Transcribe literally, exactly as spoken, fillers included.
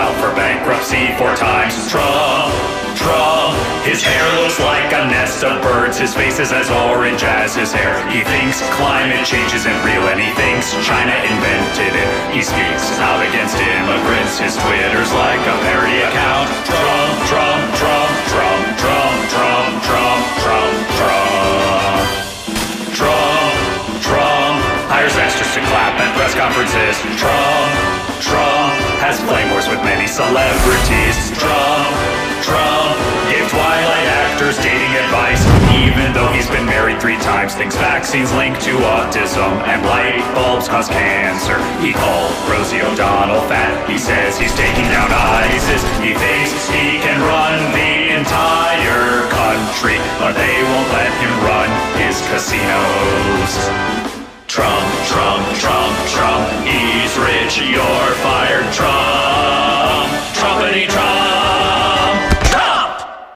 filed for bankruptcy four times. Trump, Trump. His hair looks like a nest of birds. His face is as orange as his hair. He thinks climate change isn't real, and he thinks China invented it. He speaks out against immigrants. His Twitter's like a parody account. Trump, Trump, Trump, Trump, Trump, Trump, Trump, Trump, Trump. Trump, Trump. Hires extras to clap at press conferences. Trump, Trump. Has flame wars with many celebrities. Trump, Trump. Gave Twilight actors dating advice, even though he's been married three times. Thinks vaccines link to autism and light bulbs cause cancer. He called Rosie O'Donnell fat. He says he's taking down ISIS. He thinks he can run the entire country, but they won't let him run his casinos. Trump, Trump, Trump, Trump. He's rich, yo.